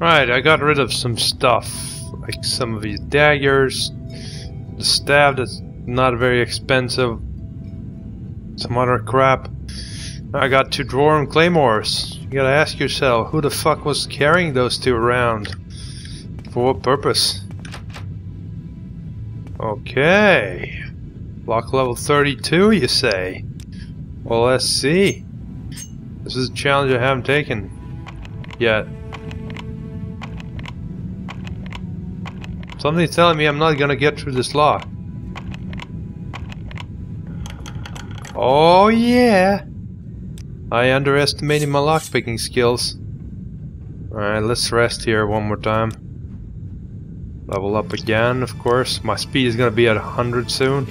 Right, I got rid of some stuff, like some of these daggers, the staff that's not very expensive, some other crap. I got two Dworin claymores. You gotta ask yourself, who the fuck was carrying those two around? For what purpose? Okay. Lock level 32, you say? Well, let's see. This is a challenge I haven't taken yet. Something's telling me I'm not gonna get through this lock. Oh yeah! I underestimated my lockpicking skills. Alright, let's rest here one more time. Level up again, of course. My speed is gonna be at 100 soon.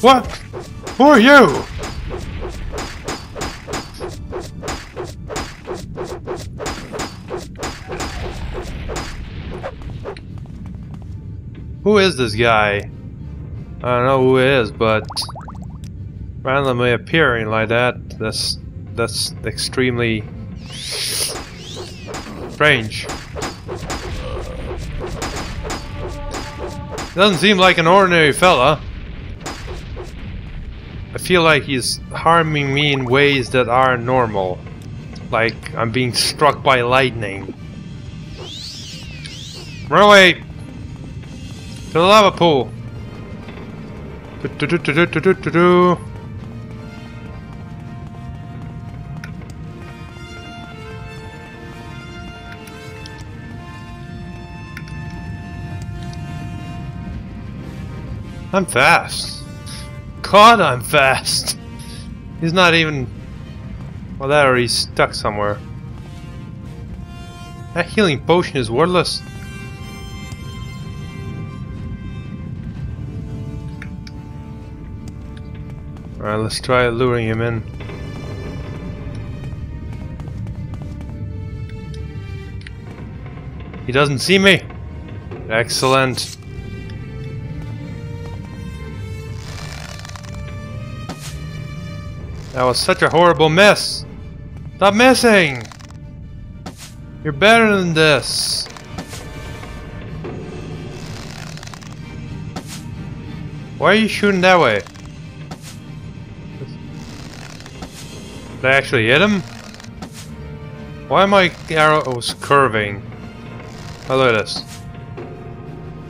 What? Who are you? Who is this guy? I don't know who it is, but randomly appearing like that, that's extremely strange. Doesn't seem like an ordinary fella. I feel like he's harming me in ways that aren't normal. Like I'm being struck by lightning. Run away! To the lava pool! Do-do-do-do-do-do-do-do. I'm fast. God, I'm fast. He's not even... well, that already stuck somewhere. That healing potion is worthless. Alright, let's try luring him in. He doesn't see me. Excellent. That was such a horrible miss! Stop missing! You're better than this! Why are you shooting that way? Did I actually hit him? Why are my arrows curving? Oh, look at this.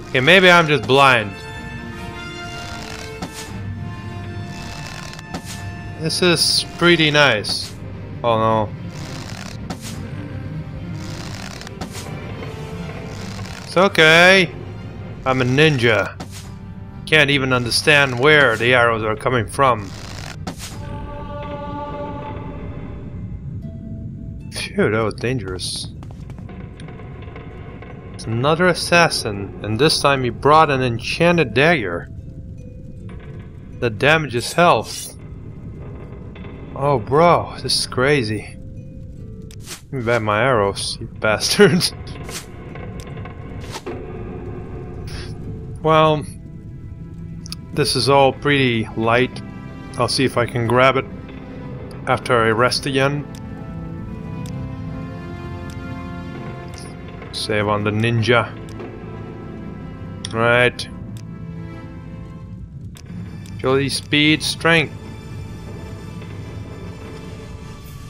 Okay, maybe I'm just blind. This is pretty nice. Oh no. It's okay. I'm a ninja. Can't even understand where the arrows are coming from. Phew, that was dangerous. It's another assassin, and this time he brought an enchanted dagger that damages health. Oh, bro, this is crazy. Give me back my arrows, you bastards. Well, this is all pretty light. I'll see if I can grab it after I rest again. Save on the ninja. Right. Agility, speed, strength.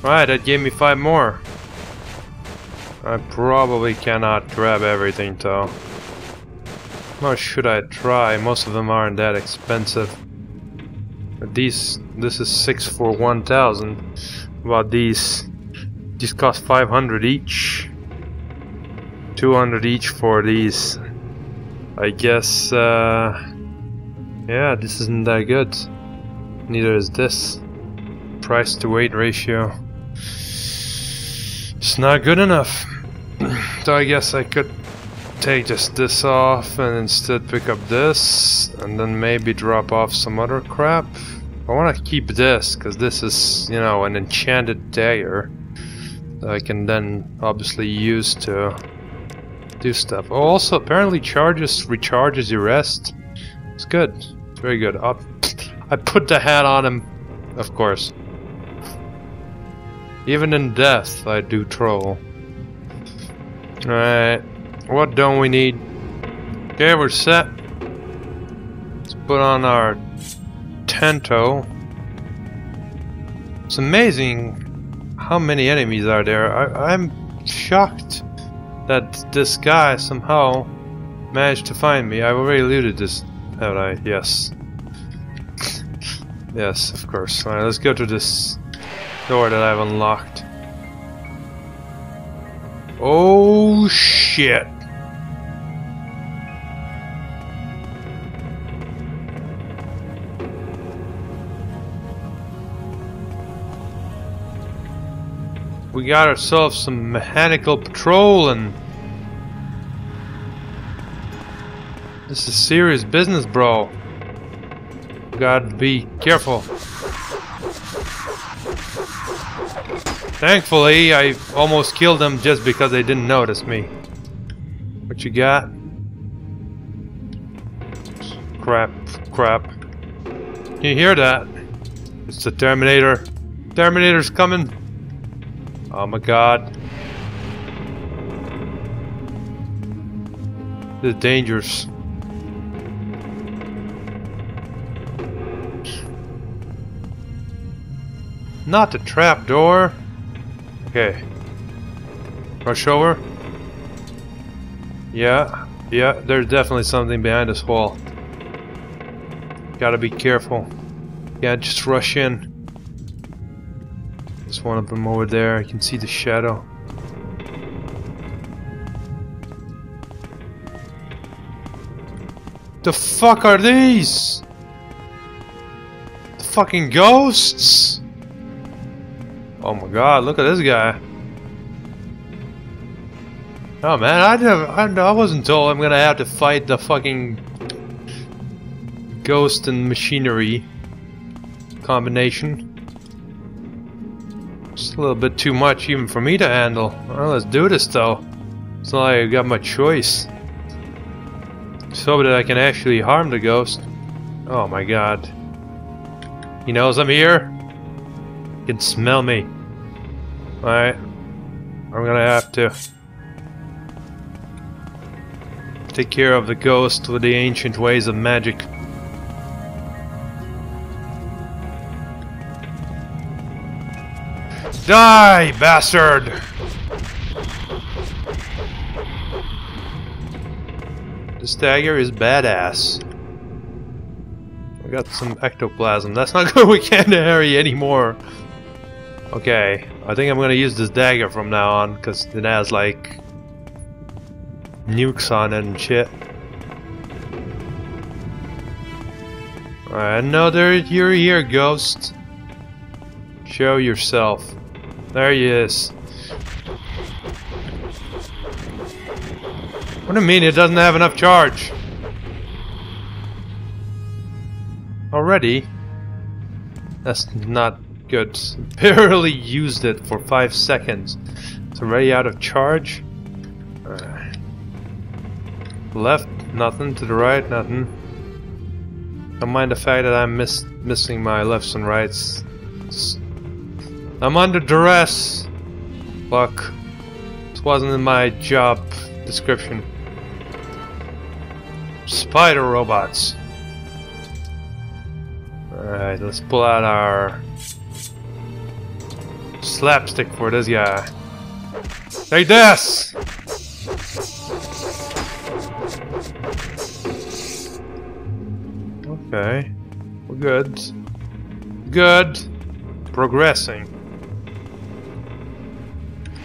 Right, that gave me 5 more. I probably cannot grab everything though. Nor should I try, most of them aren't that expensive. But these, this is 6 for 1,000. Well, these cost 500 each. 200 each for these. I guess, yeah, this isn't that good. Neither is this. Price to weight ratio. It's not good enough. So I guess I could take just this off and instead pick up this and then maybe drop off some other crap. I want to keep this because this is, you know, an enchanted dagger that I can then obviously use to do stuff. Oh, also apparently recharges your rest. It's good. It's very good. I put the hat on him, of course. Even in death, I do troll. Alright, what don't we need? Okay, we're set. Let's put on our Tento. It's amazing how many enemies are there. I'm shocked that this guy somehow managed to find me. I've already looted this, haven't I? Yes. Yes, of course. Alright, let's go to this door that I've unlocked. Oh shit. We got ourselves some mechanical patrol, and this is serious business, bro. Gotta be careful. Thankfully, I almost killed them just because they didn't notice me. What you got? Crap, crap. Can you hear that? It's the Terminator. Terminator's coming. Oh my god. This is dangerous. Not the trap door. Okay. Rush over. Yeah, there's definitely something behind this wall. Gotta be careful. Yeah, just rush in. There's one of them over there. I can see the shadow. The fuck are these? The fucking ghosts? Oh my god, look at this guy. Oh man, I wasn't told I'm gonna have to fight the fucking ghost and machinery combination. Just a little bit too much even for me to handle. Well, let's do this though. It's not like I got my choice. So that I can actually harm the ghost. Oh my god. He knows I'm here. He can smell me. Alright. I'm gonna have to take care of the ghost with the ancient ways of magic. Die, bastard! This dagger is badass. We got some ectoplasm. That's not good. We can't hurry anymore. Okay, I think I'm gonna use this dagger from now on, because it has like nukes on it and shit. Alright, another, you're here, ghost. Show yourself. There he is. What do you mean it doesn't have enough charge? Already? That's not good. Barely used it for 5 seconds. It's already out of charge. Left, nothing. To the right, nothing. Don't mind the fact that I'm missing my lefts and rights. I'm under duress. Fuck. This wasn't in my job description. Spider robots. Alright, let's pull out our slapstick for this guy. Take this! Okay. We're good. Good. Progressing.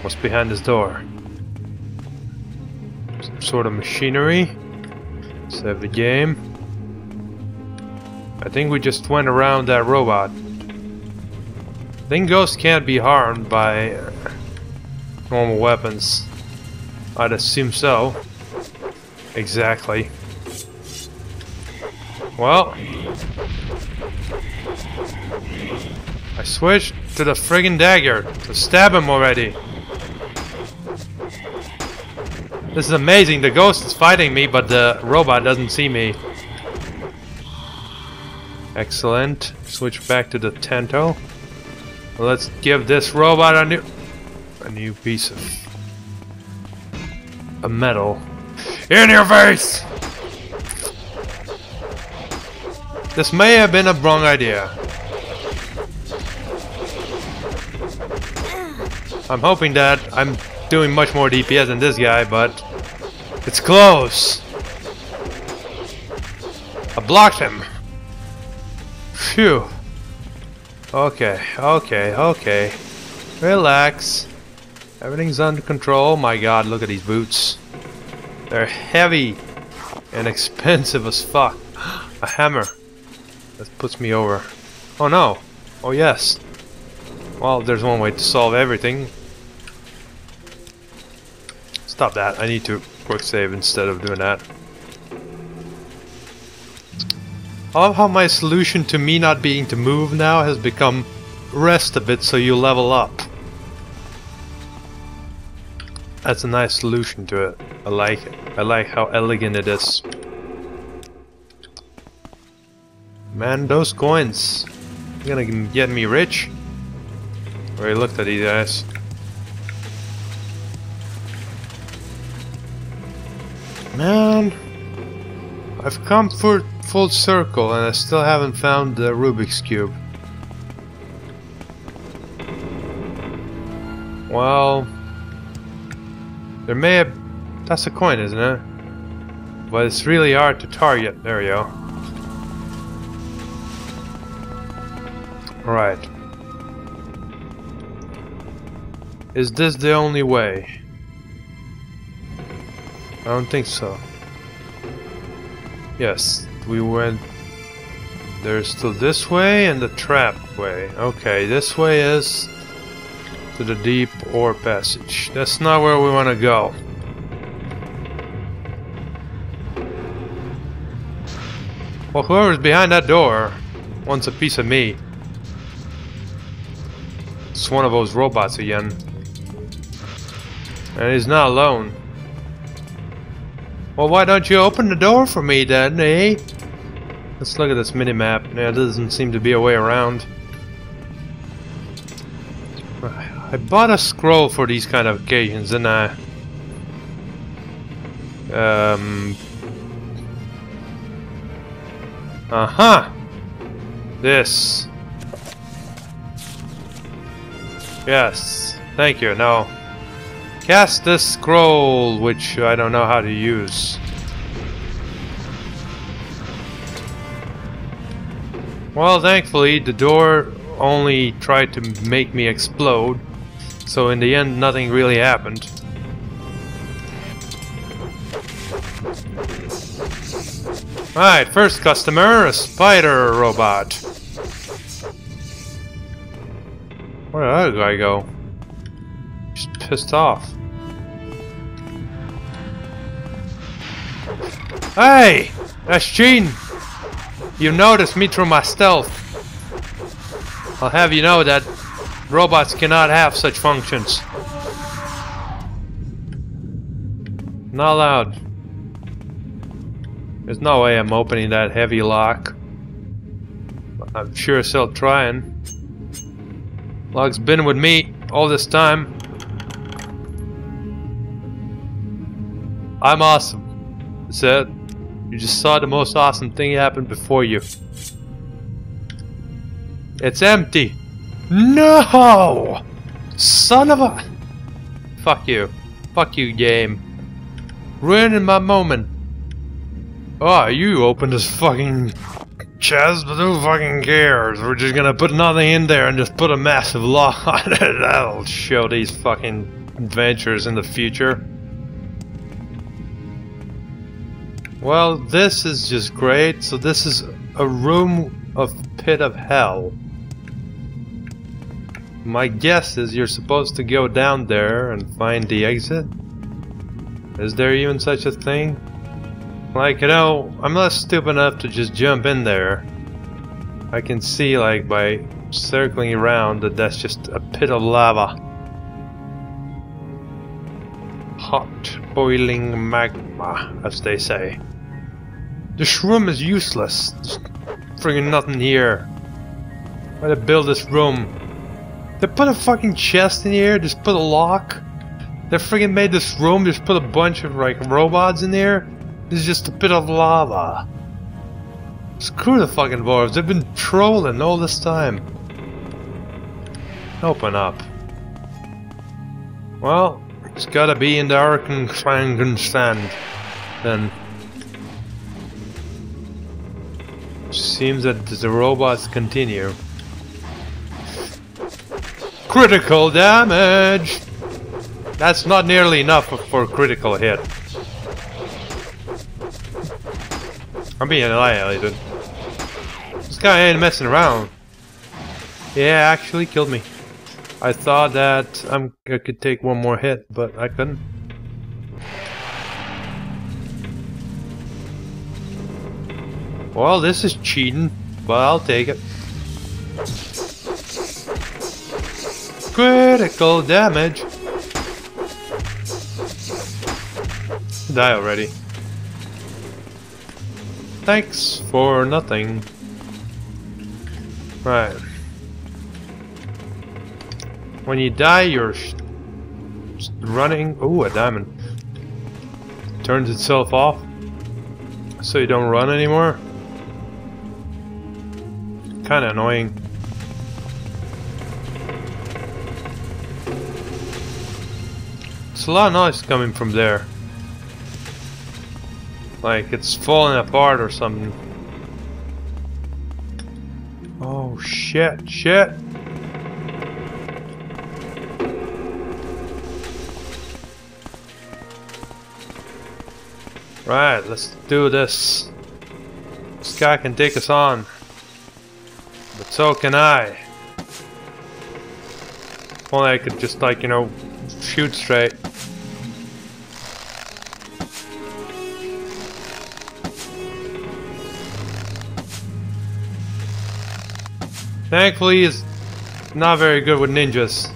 What's behind this door? Some sort of machinery. Save the game. I think we just went around that robot. I think ghosts can't be harmed by normal weapons. I'd assume so. Exactly. Well, I switched to the friggin' dagger to stab him already. This is amazing. The ghost is fighting me, but the robot doesn't see me. Excellent. Switch back to the Tento. Let's give this robot a new piece of a medal. In your face! This may have been a wrong idea. I'm hoping that I'm doing much more DPS than this guy, but it's close. I blocked him. Phew. Okay. Relax. Everything's under control. My god, look at these boots. They're heavy and expensive as fuck. A hammer. That puts me over. Oh no. Oh yes. Well, there's one way to solve everything. Stop that. I need to quick save instead of doing that. I love how my solution to me not being to move now has become rest a bit so you level up. That's a nice solution to it. I like it. I like how elegant it is. Man, those coins are gonna get me rich. I already looked at these guys. Man, I've come full circle and I still haven't found the Rubik's Cube. Well, there may have... That's a coin, isn't it? But it's really hard to target. There we go. Alright. Is this the only way? I don't think so. Yes, we went... There's still this way and the trap way. Okay, this way is to the deep ore passage. That's not where we want to go. Well, whoever's behind that door wants a piece of me. It's one of those robots again. And he's not alone. Well, why don't you open the door for me then, eh? Let's look at this mini-map. There doesn't seem to be a way around. I bought a scroll for these kind of occasions, didn't I? Aha! This. Yes. Thank you. Now, cast this scroll, which I don't know how to use. Well, thankfully, the door only tried to make me explode, so in the end, nothing really happened. Alright, first customer, a spider robot. Where did that guy go? He's pissed off. Hey! That's Gene! You noticed me through my stealth. I'll have you know that robots cannot have such functions. Not allowed. There's no way I'm opening that heavy lock. I'm sure still trying. Log's been with me all this time. I'm awesome. That's it. You just saw the most awesome thing happen before you. It's empty. No! Son of a... Fuck you. Fuck you, game. Ruining my moment. Oh, you opened this fucking... chest, but who fucking cares? We're just gonna put nothing in there and just put a massive lock on it. That'll show these fucking adventures in the future. Well, this is just great. So this is a room of pit of hell. My guess is you're supposed to go down there and find the exit. Is there even such a thing? Like, you know, I'm not stupid enough to just jump in there. I can see, like, by circling around that that's just a pit of lava. Hot, boiling magma, as they say. This room is useless. There's friggin' nothing here. Why did I build this room? They put a fucking chest in here, just put a lock. They friggin' made this room, just put a bunch of, like, robots in there. This is just a bit of lava. Screw the fucking dwarves, they've been trolling all this time. Open up. Well, it's gotta be in the Arkansangan sand, then. Seems that the robots continue. Critical damage! That's not nearly enough for a critical hit. I'm being annihilated. This guy ain't messing around. Yeah, actually killed me. I thought that I could take one more hit, but I couldn't. Well, this is cheating, but I'll take it. Critical damage! Die already. Thanks for nothing. Right. When you die, you're running. Ooh, a diamond. Turns itself off, so you don't run anymore. Kinda annoying. It's a lot of noise coming from there. Like it's falling apart or something. Oh shit, shit! Right, let's do this. This guy can take us on. But so can I. If only I could just, like, you know, shoot straight. Thankfully, he's not very good with ninjas.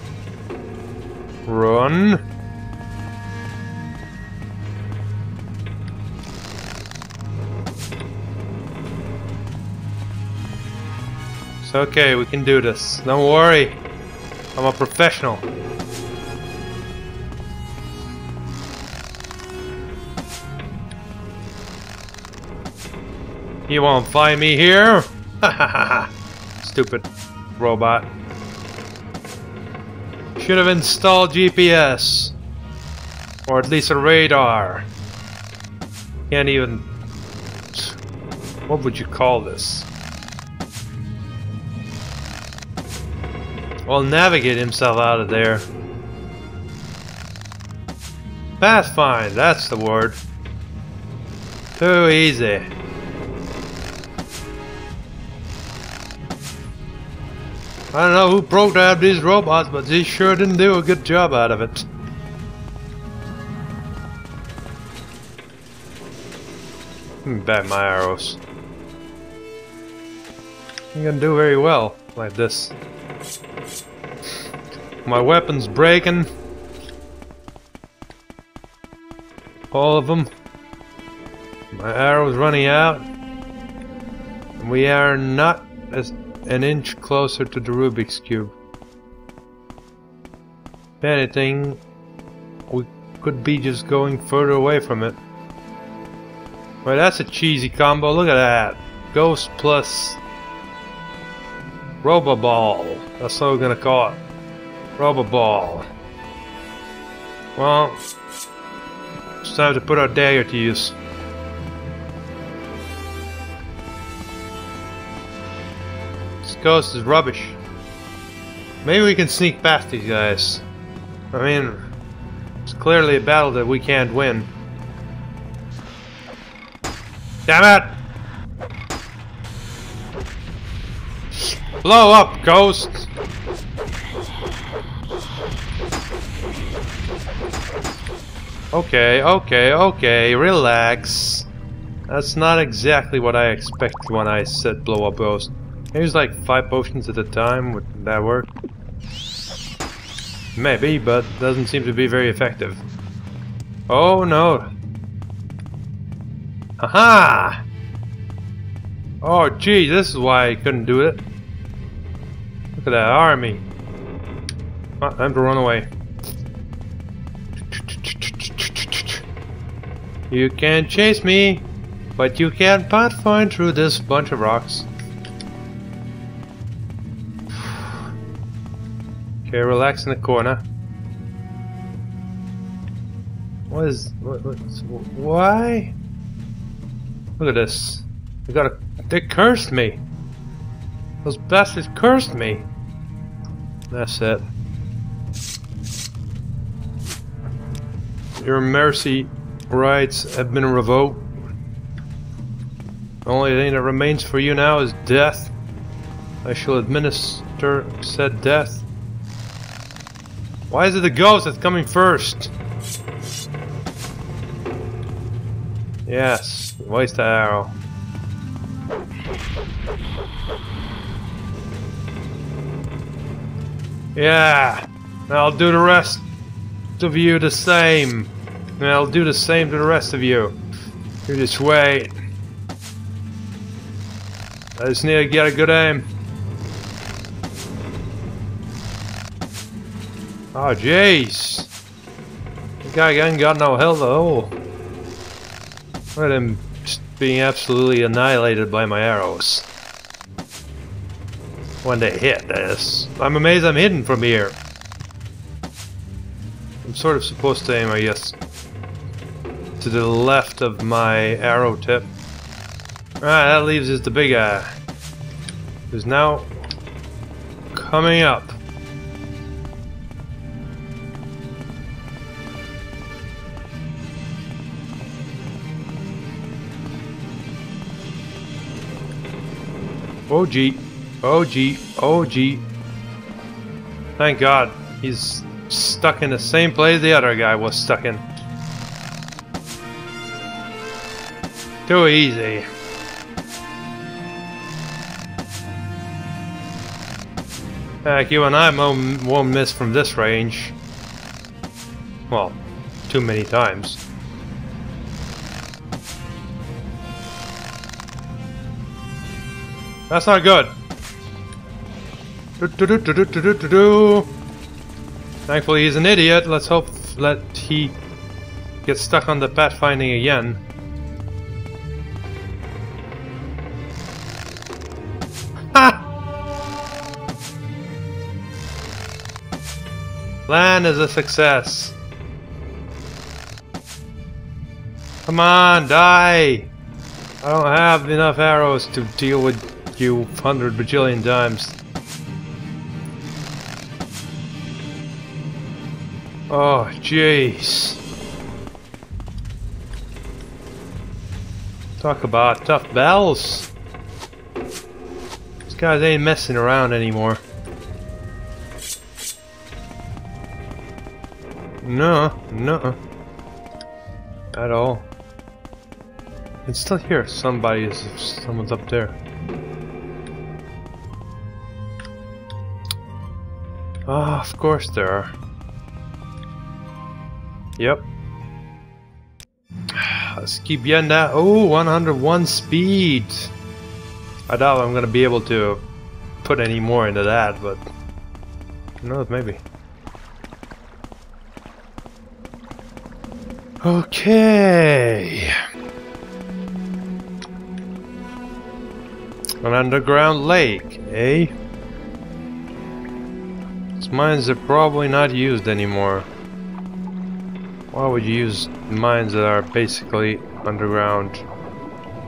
Run. It's okay, we can do this. Don't worry. I'm a professional. You won't find me here. Ha ha ha. Stupid robot. Should have installed GPS. Or at least a radar. Can't even... What would you call this? Well, navigate himself out of there. Pathfind, that's the word. Too easy. I don't know who programmed these robots, but they sure didn't do a good job out of it. Let me back my arrows. I'm gonna do very well like this. My weapon's breaking. All of them. My arrow's running out. We are not as an inch closer to the Rubik's Cube. If anything, we could be just going further away from it. Well, that's a cheesy combo, look at that. Ghost plus Roboball. That's what we're gonna call it. Roboball. Well, it's time to put our dagger to use. Ghost is rubbish. Maybe we can sneak past these guys. I mean, it's clearly a battle that we can't win. Damn it! Blow up, Ghost! Okay, okay, okay, relax. That's not exactly what I expected when I said blow up, Ghost. Here's like 5 potions at a time, would that work? Maybe, but doesn't seem to be very effective. Oh no! Haha! Oh gee, this is why I couldn't do it. Look at that army. Oh, time to run away. You can chase me, but you can't pathfind through this bunch of rocks. Okay, relax in the corner. What is... why? Look at this. They they cursed me! Those bastards cursed me! That's it. Your mercy rights have been revoked. The only thing that remains for you now is death. I shall administer said death. Why is it the ghost that's coming first? Yes, waste the arrow. Yeah, I'll do the rest of you the same. And I'll do the same to the rest of you. You just wait. I just need to get a good aim. Oh jeez. That guy ain't got no health at all. Look at him just being absolutely annihilated by my arrows. When they hit this. I'm amazed I'm hidden from here. I'm sort of supposed to aim, I guess. To the left of my arrow tip. Alright, that leaves us the big guy. Who's now coming up. Oh gee, oh gee, oh gee. Thank God, he's stuck in the same place the other guy was stuck in. Too easy. Heck, you and I won't miss from this range. Well, too many times. That's not good. Thankfully he's an idiot. Let's hope that he gets stuck on the pathfinding again. Ha! Plan is a success. Come on, die! I don't have enough arrows to deal with you 100 bajillion times. Oh, jeez. Talk about tough battles. These guys ain't messing around anymore. No, no. At all. It's still here. Someone's up there. Ah, of course there are. Yep. Let's keep getting that. Oh, 101 speed. I doubt I'm gonna be able to put any more into that, but who knows, maybe. Okay. An underground lake, eh? Mines are probably not used anymore. Why would you use mines that are basically underground?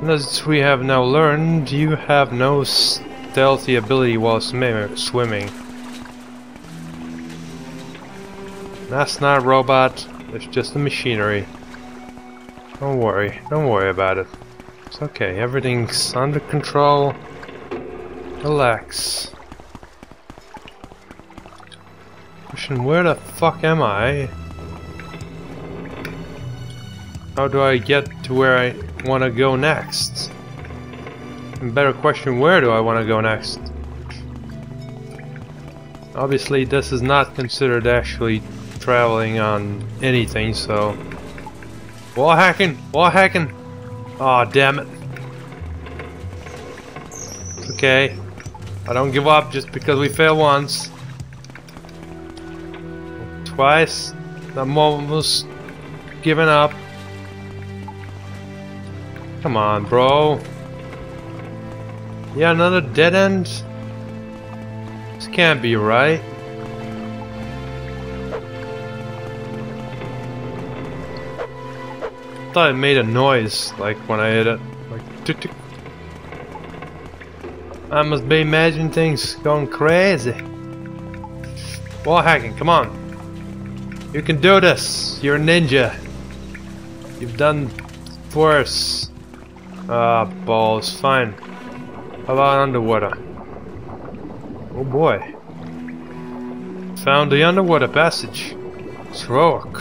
As we have now learned, you have no stealthy ability while swimming. That's not a robot, it's just the machinery. Don't worry about it. It's okay, everything's under control. Relax. Where the fuck am I? How do I get to where I want to go next? And better question, where do I want to go next? Obviously this is not considered actually traveling on anything, so... Wall hacking! Wall hacking! Aw, damn it. It's okay. I don't give up just because we fail once. Twice, I'm almost giving up. Come on, bro. Yeah, another dead end? This can't be right. I thought it made a noise, like when I hit it. Like, tick, tick. I must be imagining things going crazy. Wall hacking, come on. You can do this. You're a ninja. You've done worse. Ah, balls. Fine. How about underwater? Oh boy. Found the underwater passage. It's heroic.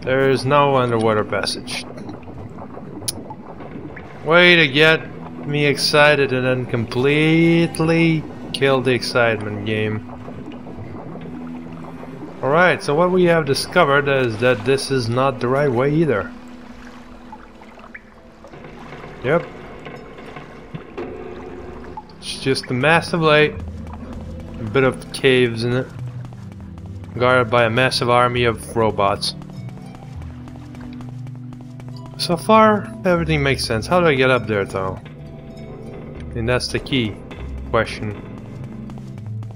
There is no underwater passage. Way to get me excited and then completely kill the excitement game. Alright, so what we have discovered is that this is not the right way either. Yep. It's just a massive lake, a bit of caves in it, guarded by a massive army of robots. So far, everything makes sense. How do I get up there though? And that's the key question.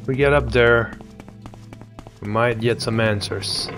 If we get up there, we might get some answers.